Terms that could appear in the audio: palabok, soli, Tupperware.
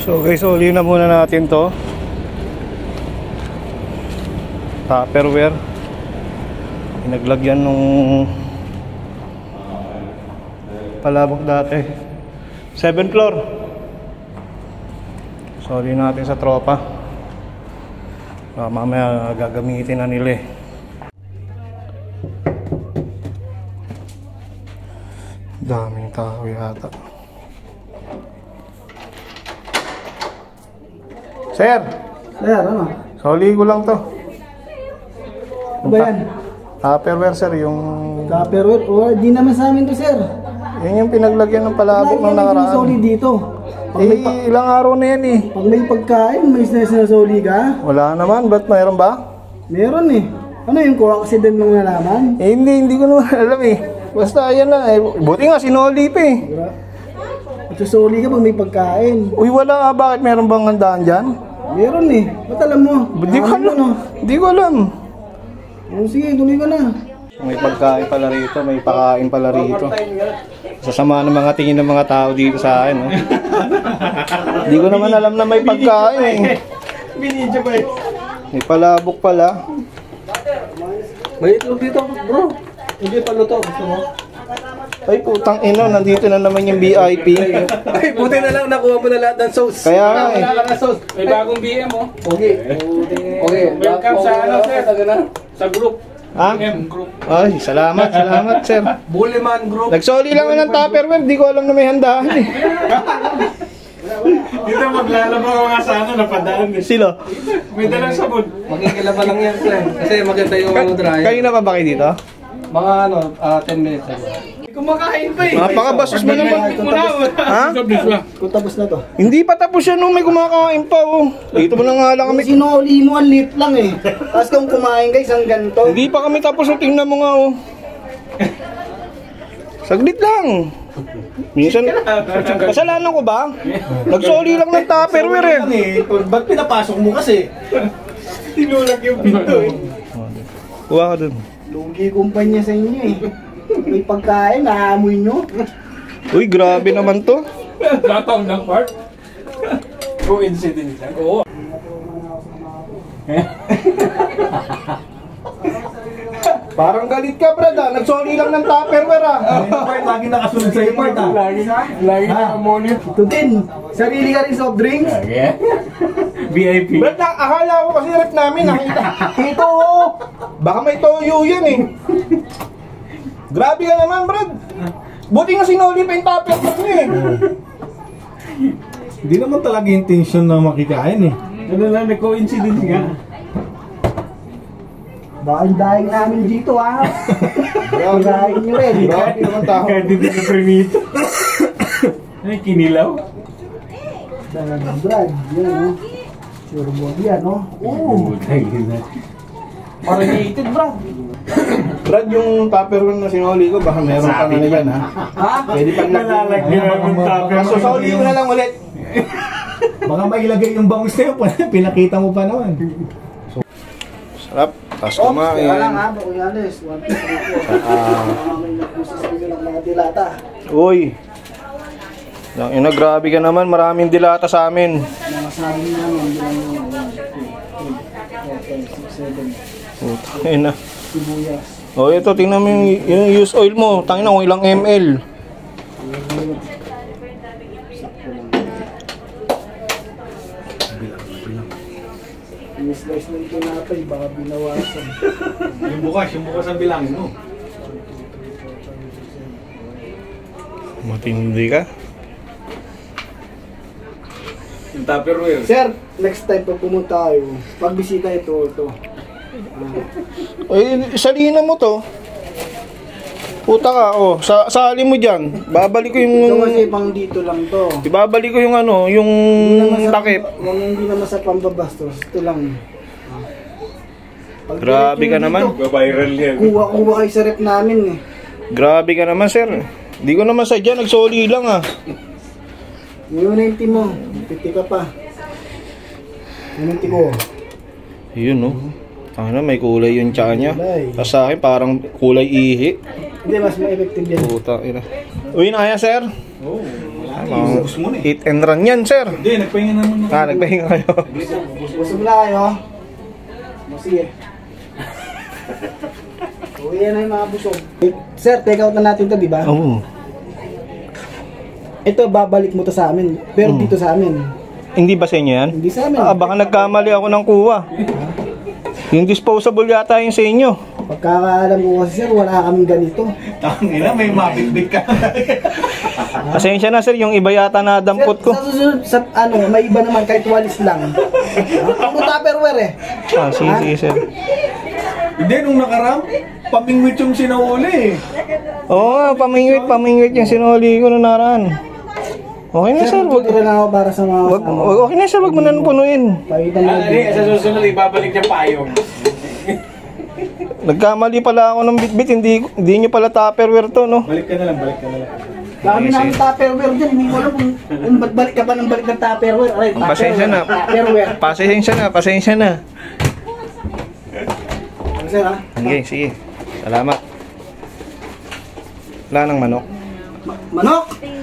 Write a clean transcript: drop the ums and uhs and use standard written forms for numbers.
So guys, olive na muna natin to. Tupperware. Pinaglagyan nung palabok dati. 7th floor. Sorry natin sa tropa. Mamaya gagamitin na nila eh. Daming tao yata. Sir! Sir, ano? Soli ko lang to. Ano yan? Tupperware, sir, yung... Tupperware? O, di naman sa amin to, sir. Yan yung pinaglagyan ng palabok ng nakaraan. Soli dito. Eh, ilang araw na yan eh. Pag may pagkain, may sinasoli ka. Wala naman, ba't mayroon ba? Meron eh. Ano yung kuha kasi din nung nalaman? Eh, hindi ko naman alam eh. Basta, ayan lang eh. Buti nga, sinoli pa eh. Susoli ka pag may pagkain. Uy, wala. Bakit meron bang handaan dyan? Meron eh. Ba't alam mo? Hindi ko alam. Hindi ko alam. Sige, tuloy ka na. May pagkain pala rito, may pakain pala rito. Sasama ng mga tingin ng mga tao dito sa akin. Hindi ko naman alam na may pagkain eh. Binidyo ba eh? May palabok pala. May itlog dito bro. Hindi paluto. Gusto mo? Ay putang ino, nandito na naman yung VIP. Ay buti na lang nakuha mo na lahat ng sauce. Kaya nga eh. Wala ka na sauce. May bagong BM oh. Okay. Okay. Welcome sa ano sir. Sa group. Ha? Group. Ay, salamat, salamat sir. Buleman group. Nagsoli lang ng Tupperware, di ko alam na may handaan eh. Dito maglalaba ko nga sa ano, napadaan eh. Silo? May dalang sabon. Magkikilaba lang yan sir. Kasi maganda yung dryer. Kayo na pa ba kayo dito? Mga ano, 10 minutes ago. Kumakain pa eh. Napakabasos mo naman. Ha? Kung tapos na to. Hindi pa tapos yan nung may kumakain pa oh. Dito mo na nga lang kami. Sinuli mo, ang lit lang eh. Tapos kung kumain guys, ang ganito. Hindi pa kami tapos, tingnan mo nga oh. Saglit lang. Minsan, kasalanan ko ba? Nagsoli lang ng Tupperware eh. Ba't pinapasok mo kasi? Tinulak yung pinto eh. Kuha ka dun. Lugi kumpanya sa inyo eh. May pagkain, naamoy nyo. Uy, grabe naman to. Gatong ng part. Coincidence lang. Oo. Parang galit ka, brad ha. Nagsoli lang ng Tupperware ha. Lagi nakasunod sa'yo, part ha. Lagi nakamonit. Tutin, sarili ka rin soft drinks. VIP. Brad, akala ko kasi rep namin. Nakita. Ito oh. Baka may toyo yan eh. Grabe ka naman, brad! Buti nga sinuli pa yung topic mo eh! Hindi naman talaga intention na makikain eh. Ano lang, may coincidence nga. Baka ang dahil namin dito ah! Ang dahil nyo rin! Grabe naman tao! Kahit hindi na permito. Ay, kinilaw? Talagang brad, yan o. Sure mo yan o. Oo! Oranated, brad! Brad, yung Tupperware na sinuli ko, baka meron ka na yan, ha? Ha? Pwede pang nalalagyan ng Tupperware. So, soli mo na lang ulit. Baka mailagay yung bangus sa'yo, pinakita mo pa naman. Sarap. Tapos kumain. Wala nga, bako yalis. 1, 2, 3, 4. Uy! Ina, grabe ka naman. Maraming dilata sa amin. Nakasabi naman. Tangin na. O ito, tingnan mo yung use oil mo. Tangin na kung ilang ml. Slice na ito natin, baka binawasan. Yung bukas ang bilangin mo. Matindi ka? Yung Tupperware. Sir, next time pag pumunta kayo, pagbisita ito. Eh, salihin na mo to. Puta ka, oh. Sali mo dyan. Babalik ko yung... Ito kasi pang dito lang to. Ibabalik ko yung ano, yung takip. Hindi naman sa pambabastos. Ito lang. Grabe ka naman. Viral yan. Kuha kayo sa rep namin eh. Grabe ka naman sir. Hindi ko naman sadya, nagsoli lang ah. Ngayon yung team mo, piti ka pa. Ngayon yung team ko. Yun no. Ano, may kulay yung tsaka niya. Tapos sa akin parang kulay ihi. Hindi, mas ma-effective yan. Puta, ina. Uy, na kaya sir? Oo. Hit and run yan, sir. Hindi, nagpahinga naman. Ah, nagpahinga kayo. Busog na kayo. Sige. O, yan na yung mga busog. Sir, take out na natin ito, diba? Oo. Ito, babalik mo ito sa amin. Pero dito sa amin. Hindi ba sa inyo yan? Hindi sa amin. Baka nagkamali ako ng kuha. Yung disposable yata yung sa inyo. Pagkakaalam ko kasi sir, wala kami ganito. Tangina, may mapitbit ka. Pasensya na sir, yung iba yata na dampot ko. Sir, sa ano, may iba naman kahit walis lang. Puro tupperware eh. Ah, sige sir. Hindi, nung nakaraan, pamingwit yung sinuli eh. Oo, pamingwit yung sinuli ko nung nakaraan. Okay na sir, wag na ako para sa mga okay na sir, wag mo na punuin. Sa susunod, ibabalik niya payong. Nagkamali pala ako ng bitbit, hindi nyo pala tupperware to, no? Balik ka na lang. Dami na ang tupperware dyan, hindi ko alam kung balik ka pa ng balik ng tupperware. Pasensya na. Ano sir ha? Sige, salamat. Wala ng manok. Manok?